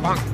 Bonk.